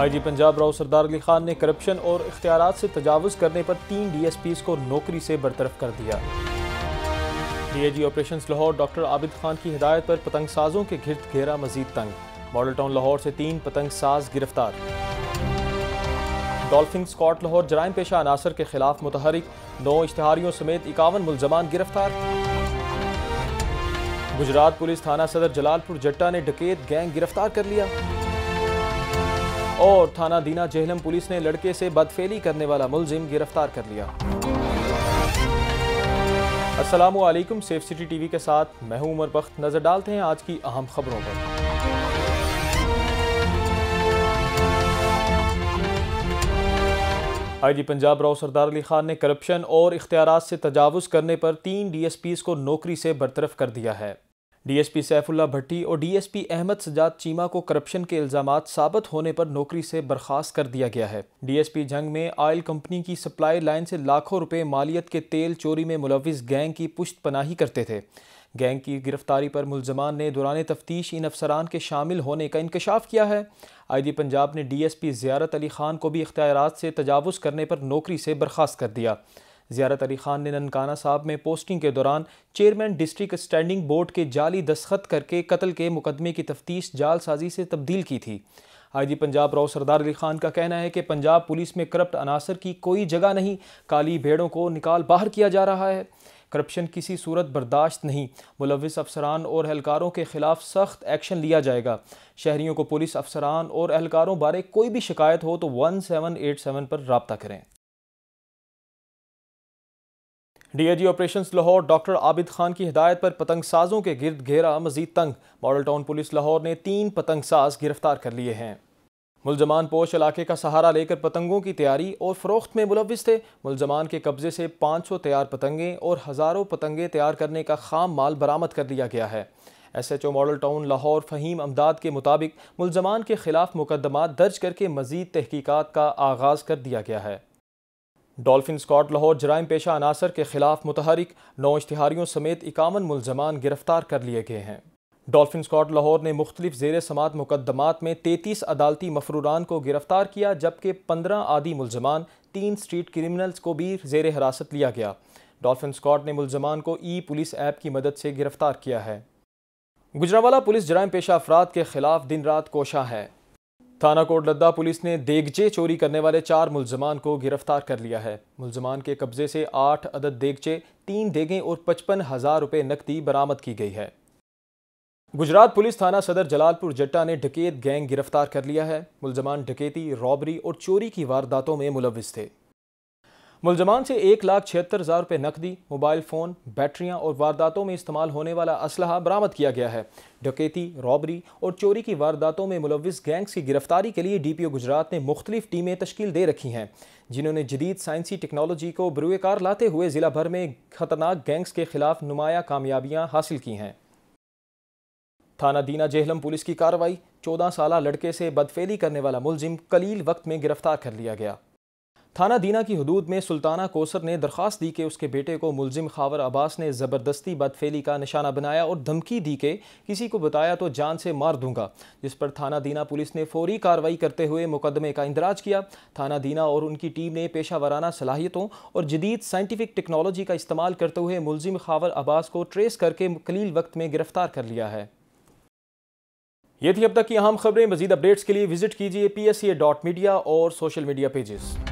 IG Punjab Rao सरदार अली खान ने corruption और इख्तियारात से तजावुज़ करने पर 3 DSPs को नौकरी से बरतरफ कर दिया। DIG operations Lahore doctor Abid Khan की हिदायत पर पतंग साजों के गिरद घेरा मजीद तंग। मॉडल टाउन लाहौर से 3 पतंग साज गिरफ्तार। डॉल्फिन स्क्वाड लाहौर जराइम पेशा अनासर के खिलाफ मुतहरिक, 9 इश्तहारियों समेत 51 मुलजमान गिरफ्तार। गुजरात पुलिस थाना सदर जलालपुर जट्टा ने डकैत गैंग गिरफ्तार कर लिया। और थाना दीना जेहलम पुलिस ने लड़के से बदफेली करने वाला मुलजिम गिरफ्तार कर लिया। अस्सलामु अलैकुम, सेफ सिटी टीवी के साथ मैं हूं उमर बख्त। नजर डालते हैं आज की अहम खबरों पर। IG पंजाब राव सरदार अली खान ने करप्शन और इख्तियारात से तजावुज़ करने पर 3 DSPs को नौकरी से बरतरफ कर दिया है। DSP सैफुल्ला भट्टी और DSP अहमद सजात चीमा को करप्शन के इल्ज़ामात साबित होने पर नौकरी से बर्खास्त कर दिया गया है। DSP जंग में ऑयल कंपनी की सप्लाई लाइन से लाखों रुपए मालियत के तेल चोरी में मुलविस गैंग की पुश्त पनाही करते थे। गैंग की गिरफ्तारी पर मुलजमान ने दौरान तफ्तीश इन अफसरान के शामिल होने का इंकशाफ किया है। IG पंजाब ने DSP ज़ियारत अली खान को भी इख्तियारात से तजावुज़ करने पर नौकरी से बर्खास्त कर दिया। ज़ियारत अली खान ने ननकाना साहब में पोस्टिंग के दौरान चेयरमैन डिस्ट्रिक्ट स्टैंडिंग बोर्ड के जाली दस्खत करके कत्ल के मुकदमे की तफ्तीश जालसाजी से तब्दील की थी। IG पंजाब राव सरदार अली खान का कहना है कि पंजाब पुलिस में करप्ट अनासर की कोई जगह नहीं, काली भेड़ों को निकाल बाहर किया जा रहा है। करप्शन किसी सूरत बर्दाश्त नहीं, मुलविस अफसरान और एहलकारों के खिलाफ सख्त एक्शन लिया जाएगा। शहरियों को पुलिस अफसरान और एहलकारों बारे कोई भी शिकायत हो तो 1787 पर राब्ता करें। DIG operations Lahore doctor Abid Khan की हिदायत पर पतंग साजों के गिरद घेरा मजीद तंग। मॉडल टाउन पुलिस लाहौर ने 3 पतंग साज गिरफ्तार कर लिए हैं। मुलजमान पोश इलाके का सहारा लेकर पतंगों की तैयारी और फरोख्त में मुलविस थे। मुलजमान के कब्जे से 500 तैयार पतंगें और हज़ारों पतंगें तैयार करने का खाम माल बरामद कर लिया गया है। SHO Model Town Lahore Fahim Ahmed के मुताबिक मुलजमान के खिलाफ मुकदमा दर्ज करके मजीद तहकीकात का आगाज़ कर दिया गया है। डॉल्फिन स्क्वाड लाहौर जराइम पेशा अनासर के खिलाफ मुतहरिक, 9 इश्तहारियों समेत 51 मुलजमान गिरफ्तार कर लिए गए हैं। डॉल्फिन स्क्वाड लाहौर ने मुख्तलिफ जेर समात मुकदमात में 33 अदालती मफरूरान को गिरफ्तार किया, जबकि 15 आदि मुलजमान, 3 स्ट्रीट क्रिमिनल्स को भी जेर हिरासत लिया गया। डॉल्फिन स्क्वाड ने मुलजमान को E-पुलिस ऐप की मदद से गिरफ्तार किया है। गुजरावाला पुलिस जराइम पेशा अफराद के खिलाफ दिन रात कोशा है। थाना कोट लद्दा पुलिस ने देगचे चोरी करने वाले 4 मुलजमान को गिरफ्तार कर लिया है। मुलजमान के कब्जे से 8 अदद देगचे, 3 देगें और 55,000 रुपये नकदी बरामद की गई है। गुजरात पुलिस थाना सदर जलालपुर जट्टा ने डकैत गैंग गिरफ्तार कर लिया है। मुलजमान डकैती, रॉबरी और चोरी की वारदातों में मुलविस थे। मुलजमान से 1,76,000 रुपये नकदी, मोबाइल फ़ोन, बैटरियां और वारदातों में इस्तेमाल होने वाला असलहा बरामद किया गया है। डकैती, रॉबरी और चोरी की वारदातों में मुलविस गैंग्स की गिरफ्तारी के लिए DPO गुजरात ने मुख्तलिफ टीमें तश्कील दे रखी हैं, जिन्होंने जदीद साइंसी टेक्नोलॉजी को बरूएकार लाते हुए ज़िला भर में खतरनाक गैंग्स के खिलाफ नुमाया कामयाबियाँ हासिल की हैं। थाना दीना जेहलम पुलिस की कार्रवाई, 14 साला लड़के से बदफेली करने वाला मुलजिम कलील वक्त में गिरफ्तार कर लिया गया। थाना दीना की हदूद में सुल्ताना कोसर ने दरख्वास्त दी कि उसके बेटे को मुलजिम खावर अबास ने ज़बरदस्ती बदफेली का निशाना बनाया और धमकी दी कि किसी को बताया तो जान से मार दूंगा, जिस पर थाना दीना पुलिस ने फौरी कार्रवाई करते हुए मुकदमे का इंदराज किया। थाना दीना और उनकी टीम ने पेशा वराना सलाहियतों और जदीद साइंटिफिक टेक्नोलॉजी का इस्तेमाल करते हुए मुलजिम खावर अबास को ट्रेस करके कलील वक्त में गिरफ्तार कर लिया है। ये थी अब तक की अहम खबरें। मज़ीद अपडेट्स के लिए विजिट कीजिए PSA.media और सोशल मीडिया पेजेस।